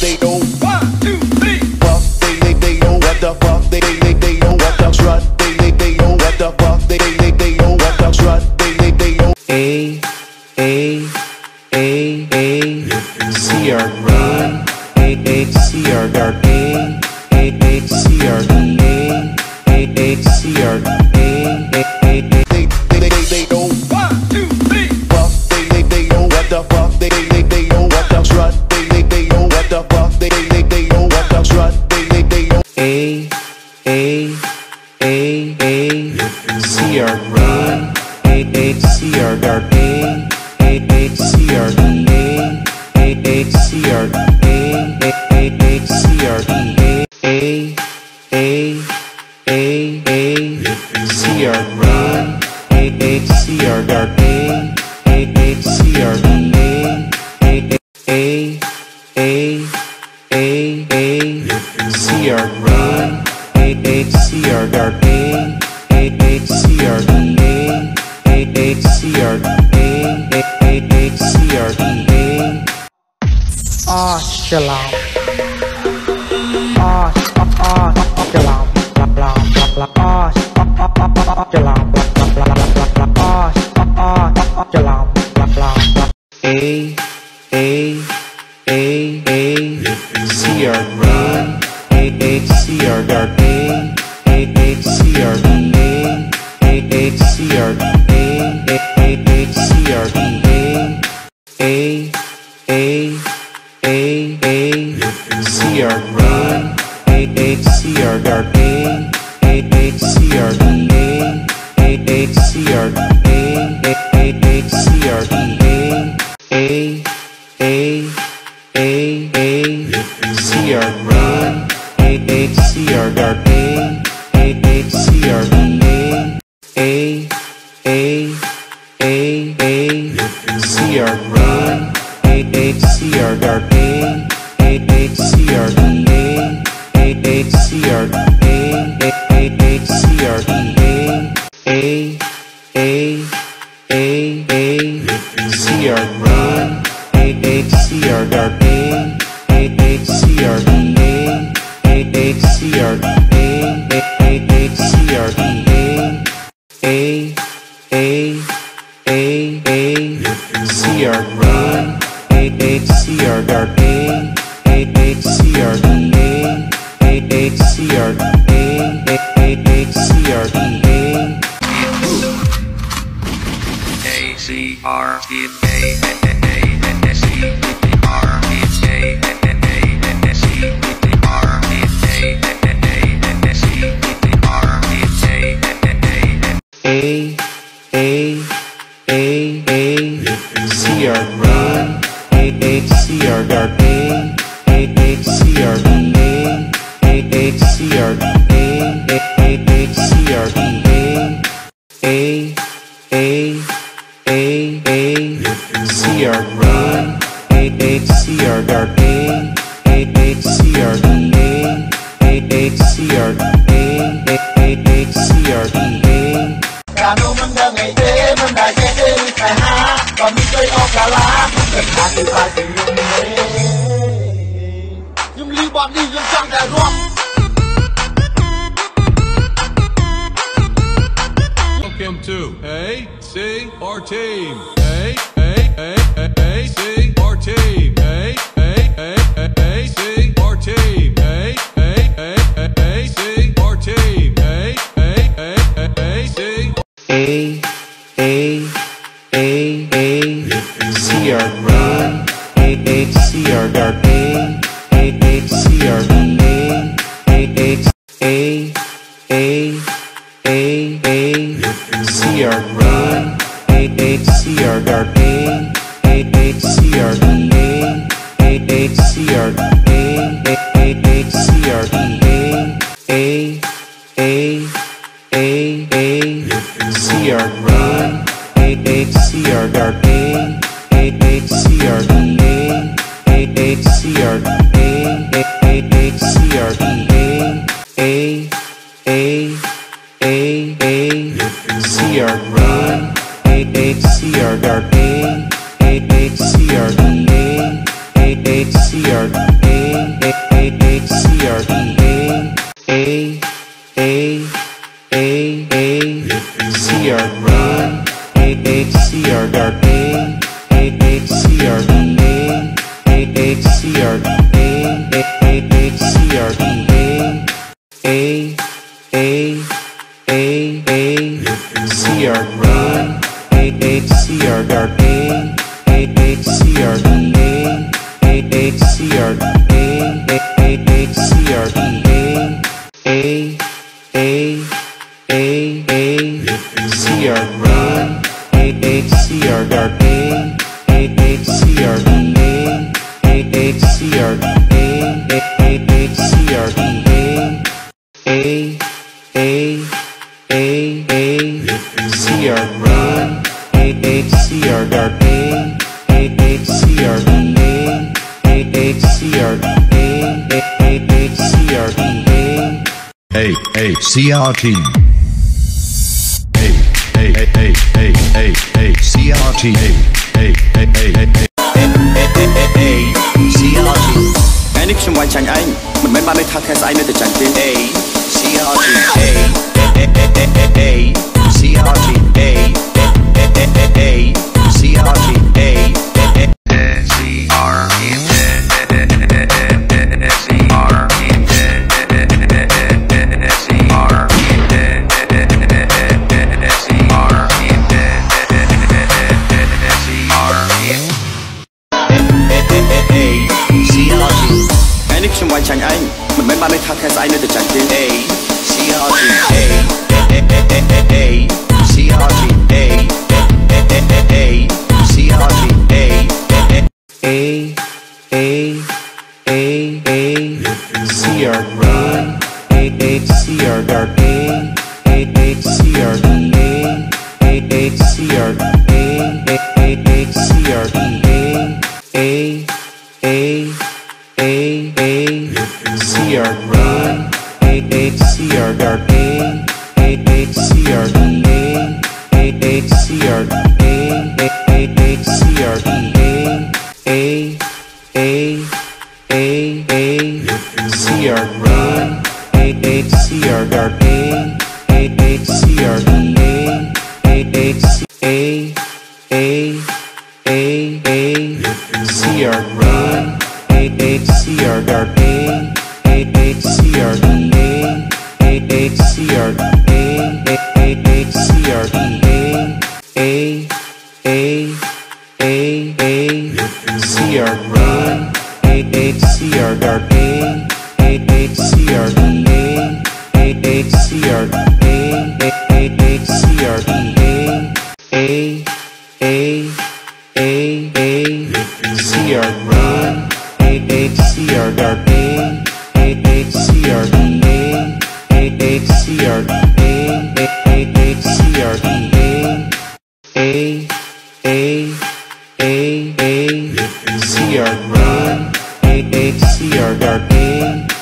they know. 1, 2, 3. Fuck they know what the fuck they know what the strut. They know what the fuck they know what the strut. They know. They know. 1, 2, 3. Fuck they know what the fuck they know what the strut. They know what the fuck they know what the strut. They know. CRT A CRT A CRT Cái nick trong ngoài chàng anh mình mấy bạn ấy thao theo anh nên tự chàng tên A CRT A CRT A CRT A chàng anh mình mấy bạn ấy thao theo anh nên được chẳng tên A CRT A CRT A CRT A CRT A CRT A CRT A CRT A CRT A CRT